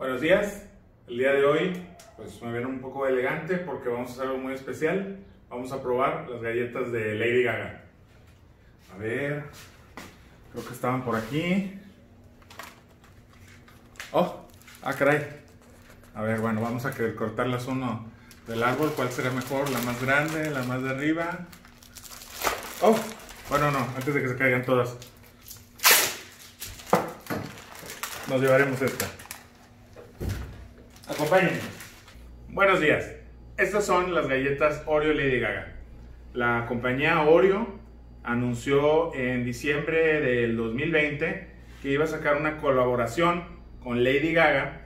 Buenos días, el día de hoy pues me viene un poco elegante porque vamos a hacer algo muy especial. Vamos a probar las galletas de Lady Gaga. A ver, creo que estaban por aquí. ¡Oh! ¡Ah, caray! A ver, bueno, vamos a cortarlas uno del árbol. ¿Cuál será mejor? ¿La más grande? ¿La más de arriba? ¡Oh! Bueno, no, antes de que se caigan todas. Nos llevaremos esta. Acompáñenme. Buenos días. Estas son las galletas Oreo Lady Gaga. La compañía Oreo anunció en diciembre del 2020 que iba a sacar una colaboración con Lady Gaga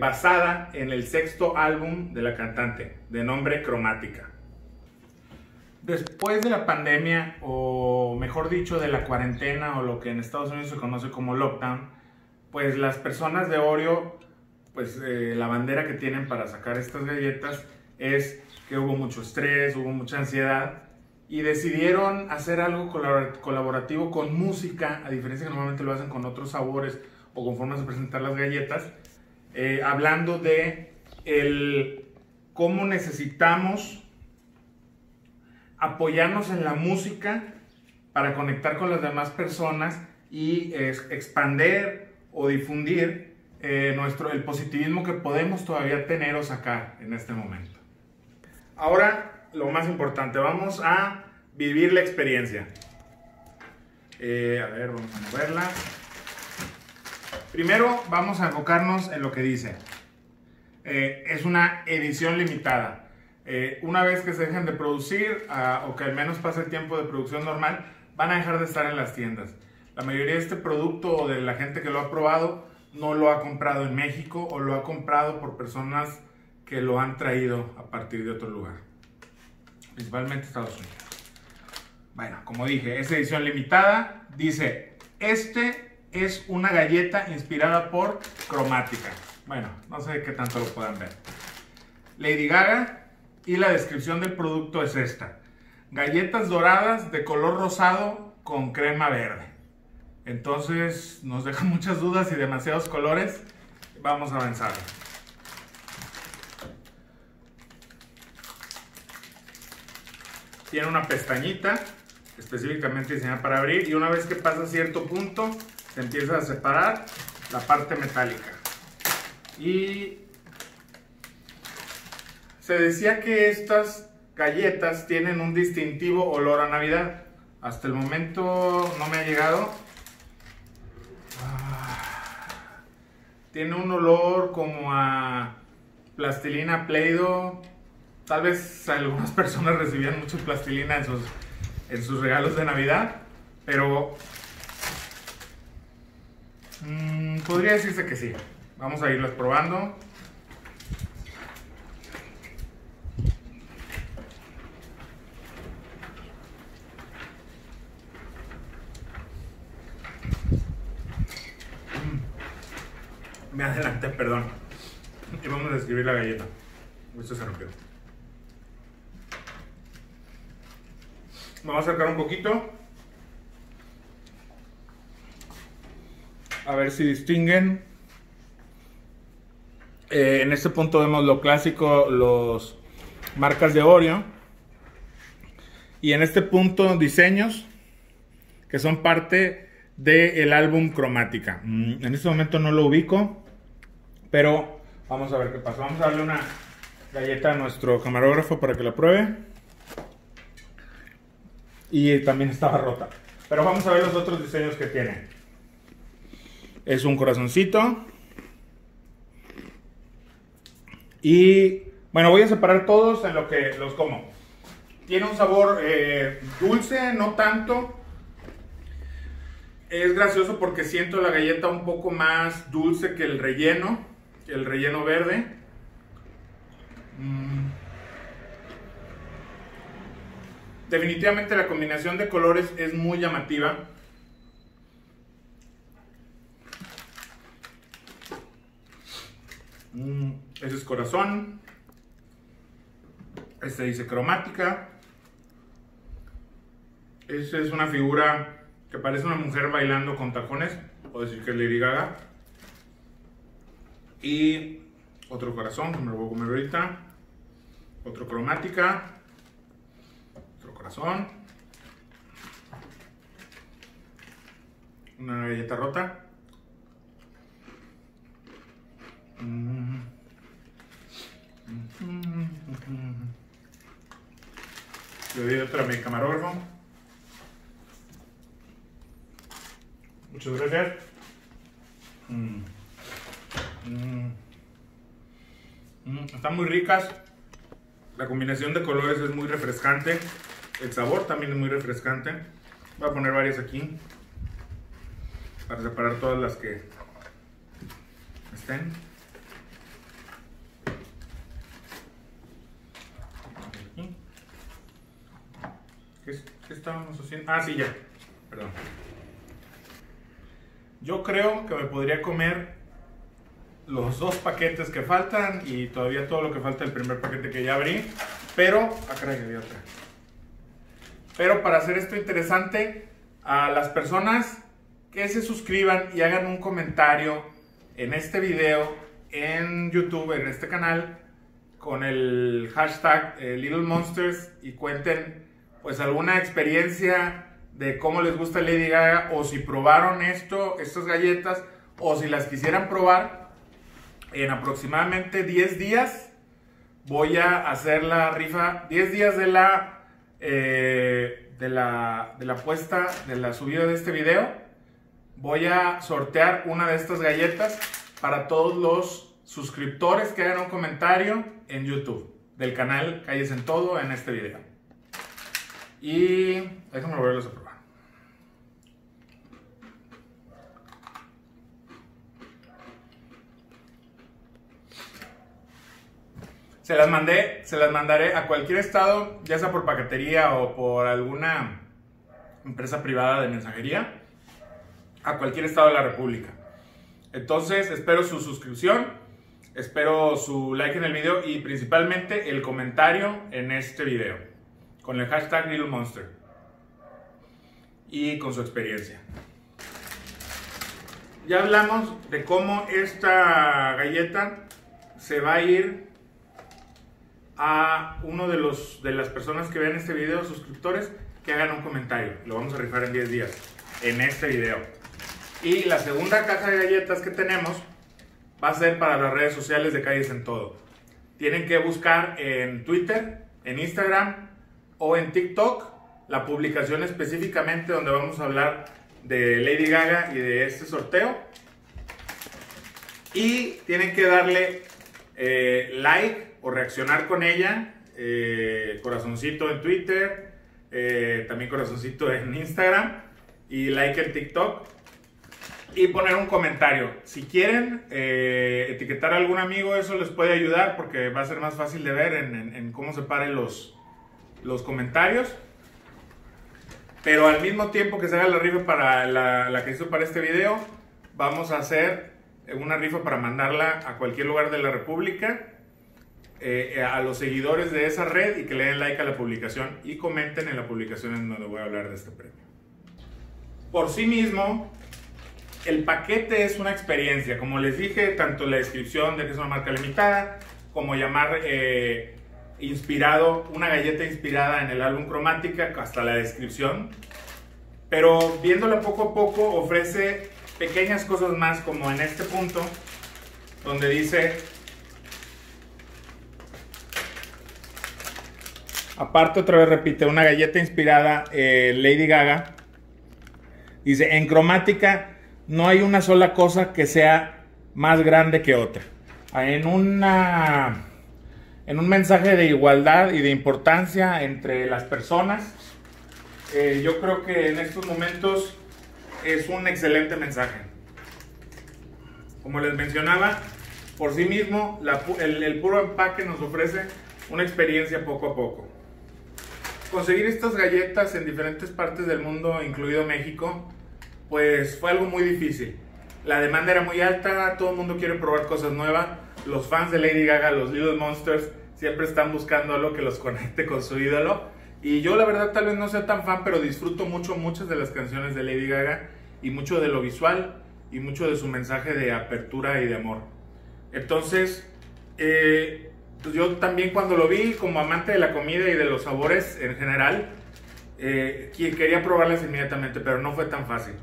basada en el sexto álbum de la cantante, de nombre Chromatica. Después de la pandemia, o mejor dicho, de la cuarentena, o lo que en Estados Unidos se conoce como lockdown, pues las personas de Oreo, pues la bandera que tienen para sacar estas galletas es que hubo mucho estrés, hubo mucha ansiedad, y decidieron hacer algo colaborativo con música, a diferencia que normalmente lo hacen con otros sabores o con formas de presentar las galletas, hablando de cómo necesitamos apoyarnos en la música para conectar con las demás personas y expandir o difundir el positivismo que podemos todavía tener o sacar en este momento. Ahora, lo más importante, vamos a vivir la experiencia. A ver, vamos a moverla. Primero vamos a enfocarnos en lo que dice. Es una edición limitada. Una vez que se dejen de producir, o que al menos pase el tiempo de producción normal, van a dejar de estar en las tiendas. La mayoría de este producto, o de la gente que lo ha probado, no lo ha comprado en México, o lo ha comprado por personas que lo han traído a partir de otro lugar, principalmente Estados Unidos. Bueno, como dije, es edición limitada. Dice, este es una galleta inspirada por Chromatica. Bueno, no sé qué tanto lo puedan ver. Lady Gaga, y la descripción del producto es esta: galletas doradas de color rosado con crema verde. Entonces nos deja muchas dudas y demasiados colores. Vamos a avanzar. Tiene una pestañita específicamente diseñada para abrir, y una vez que pasa cierto punto se empieza a separar la parte metálica. Y se decía que estas galletas tienen un distintivo olor a Navidad. Hasta el momento no me ha llegado. Tiene un olor como a plastilina Play-Doh. Tal vez algunas personas recibían mucha plastilina en sus regalos de Navidad, pero podría decirse que sí. Vamos a irlas probando. Me adelanté, perdón. Y vamos a describir la galleta. Esto se rompió. Vamos a acercar un poquito, a ver si distinguen. En este punto vemos lo clásico, los marcas de Oreo, y en este punto diseños que son parte del álbum Chromatica. En este momento no lo ubico, pero vamos a ver qué pasa. Vamos a darle una galleta a nuestro camarógrafo para que la pruebe. Y también estaba rota, pero vamos a ver los otros diseños que tiene. Es un corazoncito. Y bueno, voy a separar todos en lo que los como. Tiene un sabor dulce, no tanto. Es gracioso porque siento la galleta un poco más dulce que el relleno verde. Definitivamente la combinación de colores es muy llamativa. Ese es corazón. Este dice Chromatica. Esta es una figura que parece una mujer bailando con tacones. Puedo decir que es Lady Gaga. Y otro corazón, que me lo voy a comer ahorita. Otro cromática. Otro corazón. Una galleta rota. Le doy otra a mi camarógrafo. Muchas gracias. Están muy ricas. La combinación de colores es muy refrescante. El sabor también es muy refrescante. Voy a poner varias aquí para separar todas las que estén. ¿Qué estábamos haciendo? Ah, sí, ya. Perdón. Yo creo que me podría comer los dos paquetes que faltan y todavía todo lo que falta del primer paquete que ya abrí. Pero, acá hay otra. Pero para hacer esto interesante, a las personas que se suscriban y hagan un comentario en este video, en YouTube, en este canal, con el hashtag Little Monsters y cuenten pues alguna experiencia de cómo les gusta Lady Gaga, o si probaron estas galletas, o si las quisieran probar. En aproximadamente 10 días voy a hacer la rifa, 10 días de la puesta, de la subida de este video. Voy a sortear una de estas galletas para todos los suscriptores que hagan un comentario en YouTube del canal CallesEnTodo en este video. Y déjame volverlos a probar. Se las mandaré a cualquier estado, ya sea por paquetería o por alguna empresa privada de mensajería, a cualquier estado de la república. Entonces espero su suscripción, espero su like en el video y principalmente el comentario en este video con el hashtag Little Monster y con su experiencia. Ya hablamos de cómo esta galleta se va a ir a uno de las personas que vean este video, suscriptores, que hagan un comentario. Lo vamos a rifar en 10 días, en este video. Y la segunda caja de galletas que tenemos va a ser para las redes sociales de CallesEnTodo. Tienen que buscar en Twitter, en Instagram o en TikTok la publicación específicamente donde vamos a hablar de Lady Gaga y de este sorteo. Y tienen que darle like o reaccionar con ella. Corazoncito en Twitter. También corazoncito en Instagram. Y like en TikTok. Y poner un comentario. Si quieren etiquetar a algún amigo, eso les puede ayudar porque va a ser más fácil de ver en cómo se paren los comentarios. Pero al mismo tiempo que se haga la rifa para la que hizo para este video, vamos a hacer una rifa para mandarla a cualquier lugar de la república, a los seguidores de esa red, y que le den like a la publicación y comenten en la publicación en donde voy a hablar de este premio. Por sí mismo, el paquete es una experiencia, como les dije, tanto la descripción de que es una marca limitada, como llamar una galleta inspirada en el álbum Chromatica, hasta la descripción. Pero viéndola poco a poco ofrece pequeñas cosas más, como en este punto donde dice: aparte, otra vez repite, una galleta inspirada Lady Gaga. Dice: en Chromatica no hay una sola cosa que sea más grande que otra. En un mensaje de igualdad y de importancia entre las personas. Yo creo que en estos momentos es un excelente mensaje. Como les mencionaba, por sí mismo el puro empaque nos ofrece una experiencia poco a poco. Conseguir estas galletas en diferentes partes del mundo, incluido México, pues fue algo muy difícil. La demanda era muy alta, todo el mundo quiere probar cosas nuevas. Los fans de Lady Gaga, los Little Monsters, siempre están buscando algo que los conecte con su ídolo. Y yo la verdad tal vez no sea tan fan, pero disfruto mucho muchas de las canciones de Lady Gaga, y mucho de lo visual y mucho de su mensaje de apertura y de amor. Entonces, yo también cuando lo vi, como amante de la comida y de los sabores en general, quería probarlas inmediatamente, pero no fue tan fácil.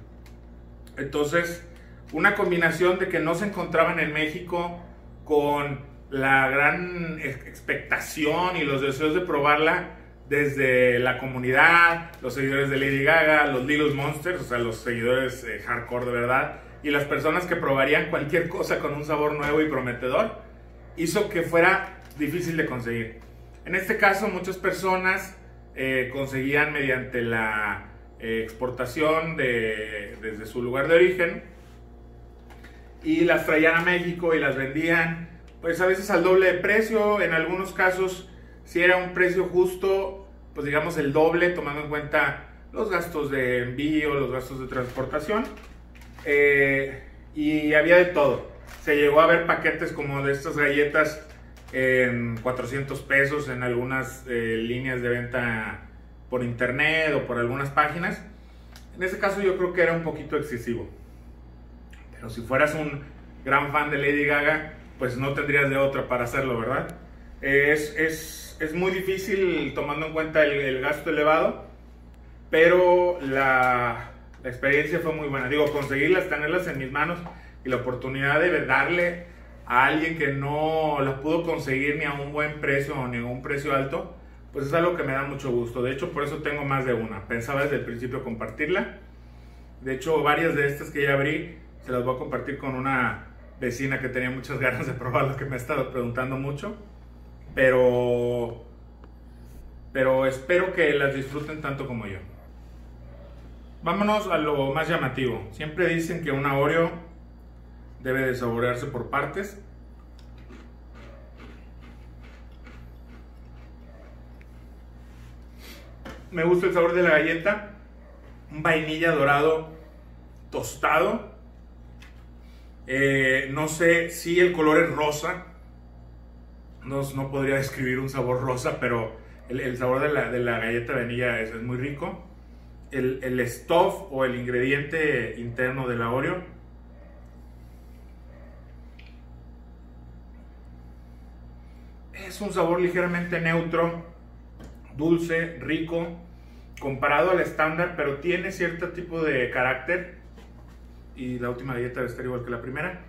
Entonces, una combinación de que no se encontraban en México con la gran expectación y los deseos de probarla desde la comunidad, los seguidores de Lady Gaga, los Little Monsters, o sea, los seguidores hardcore de verdad, y las personas que probarían cualquier cosa con un sabor nuevo y prometedor, hizo que fuera difícil de conseguir. En este caso, muchas personas conseguían mediante la exportación desde su lugar de origen, y las traían a México y las vendían, pues a veces al doble de precio. En algunos casos, si era un precio justo, pues digamos el doble, tomando en cuenta los gastos de envío, los gastos de transportación, y había de todo. Se llegó a ver paquetes como de estas galletas en 400 pesos en algunas líneas de venta por internet o por algunas páginas. En ese caso yo creo que era un poquito excesivo, pero si fueras un gran fan de Lady Gaga, pues no tendrías de otra para hacerlo, ¿verdad? Es muy difícil tomando en cuenta el gasto elevado, pero la experiencia fue muy buena. Digo, conseguirlas, tenerlas en mis manos y la oportunidad de darle a alguien que no la pudo conseguir ni a un buen precio o ni a un precio alto, pues es algo que me da mucho gusto. De hecho, por eso tengo más de una. Pensaba desde el principio compartirla. De hecho, varias de estas que ya abrí se las voy a compartir con una vecina que tenía muchas ganas de probarlas, que me ha estado preguntando mucho. Pero espero que las disfruten tanto como yo. Vámonos a lo más llamativo. Siempre dicen que una Oreo debe de saborearse por partes. Me gusta el sabor de la galleta, un vainilla dorado tostado. No sé si el color es rosa. No podría describir un sabor rosa, pero el sabor de la galleta de vainilla es muy rico. El stuff o el ingrediente interno de la Oreo es un sabor ligeramente neutro, dulce, rico, comparado al estándar, pero tiene cierto tipo de carácter. Y la última galleta debe estar igual que la primera.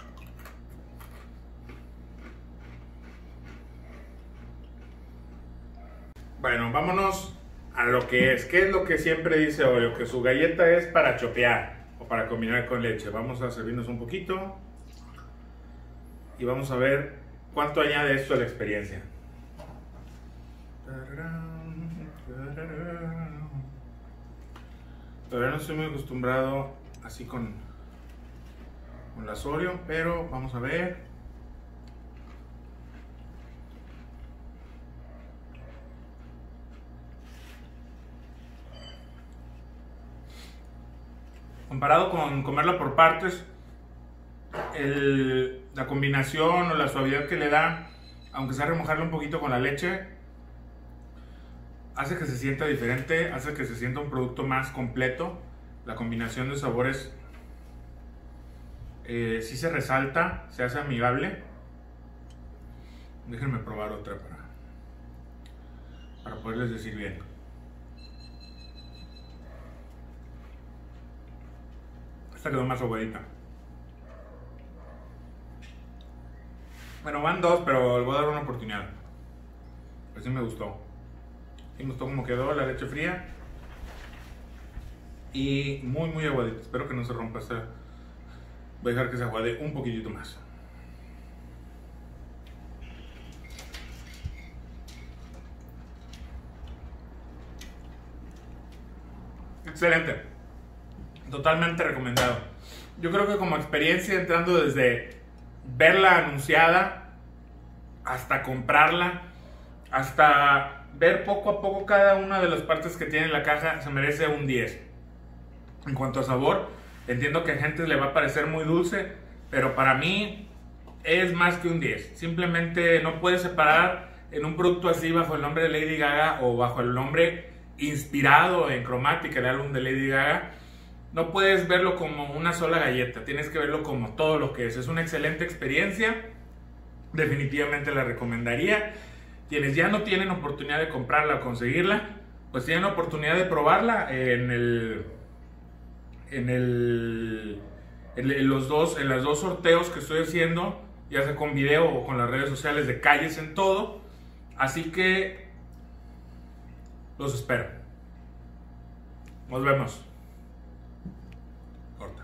Bueno, vámonos a lo que es. ¿Qué es lo que siempre dice Oreo? Que su galleta es para chopear o para combinar con leche. Vamos a servirnos un poquito y vamos a ver cuánto añade esto a la experiencia. Todavía no estoy muy acostumbrado así con las Oreo, pero vamos a ver. Comparado con comerla por partes, la combinación o la suavidad que le da, aunque sea remojarla un poquito con la leche, hace que se sienta diferente, hace que se sienta un producto más completo. La combinación de sabores sí se resalta, se hace amigable. Déjenme probar otra para poderles decir bien. Esta quedó más aguadita. Bueno, van dos, pero le voy a dar una oportunidad. Pues sí me gustó. Sí me gustó como quedó la leche fría. Y muy, muy aguadita. Espero que no se rompa esta. Voy a dejar que se aguade un poquitito más. Excelente. Totalmente recomendado. Yo creo que como experiencia, entrando desde verla anunciada hasta comprarla, hasta ver poco a poco cada una de las partes que tiene la caja, se merece un 10. En cuanto a sabor, entiendo que a gente le va a parecer muy dulce, pero para mí es más que un 10. Simplemente no puedes separar en un producto así bajo el nombre de Lady Gaga o bajo el nombre inspirado en Chromatica, el álbum de Lady Gaga. No puedes verlo como una sola galleta, tienes que verlo como todo lo que es. Es una excelente experiencia definitivamente la recomendaría. Quienes ya no tienen oportunidad de comprarla o conseguirla, pues tienen oportunidad de probarla en los dos sorteos que estoy haciendo, ya sea con video o con las redes sociales de CallesEnTodo. Así que los espero. Nos vemos. Corta.